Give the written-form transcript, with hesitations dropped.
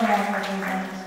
Go ahead,